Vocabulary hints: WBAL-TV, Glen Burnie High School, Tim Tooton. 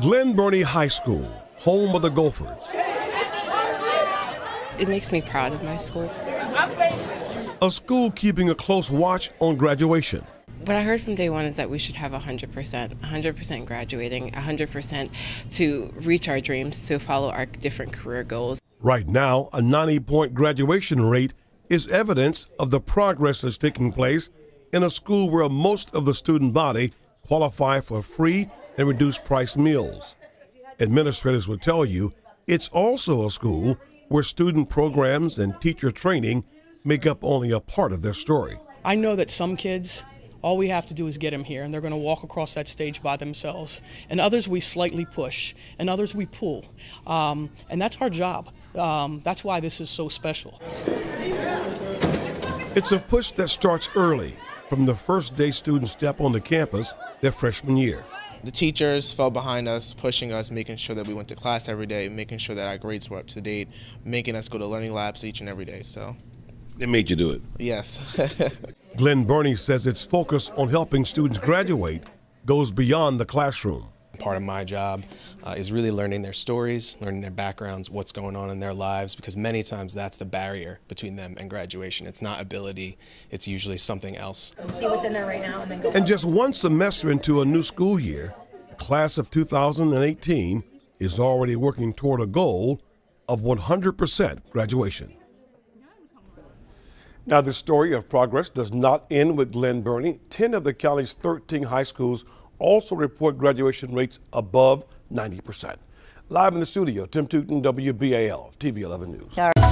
Glen Burnie High School, home of the Gophers. It makes me proud of my school. A school keeping a close watch on graduation. What I heard from day one is that we should have 100% graduating, 100% to reach our dreams, to follow our different career goals. Right now, a 90-point graduation rate is evidence of the progress that's taking place in a school where most of the student body qualify for free and reduced price meals. Administrators would tell you it's also a school where student programs and teacher training make up only a part of their story. I know that some kids, all we have to do is get them here, and they're going to walk across that stage by themselves. And others we slightly push, and others we pull. And that's our job. That's why this is so special. It's a push that starts early, from the first day students step on the campus their freshman year. The teachers fell behind us, pushing us, making sure that we went to class every day, making sure that our grades were up to date, making us go to learning labs each and every day. So they made you do it? Yes. Glen Burnie says its focus on helping students graduate goes beyond the classroom. Part of my job is really learning their stories, learning their backgrounds, what's going on in their lives, because many times that's the barrier between them and graduation. It's not ability, it's usually something else. See what's in there right now and then go. And just one semester into a new school year, the class of 2018 is already working toward a goal of 100% graduation. Now, the story of progress does not end with Glen Burnie. 10 of the county's 13 high schools also report graduation rates above 90%. Live in the studio, Tim Tooton, WBAL-TV 11 News.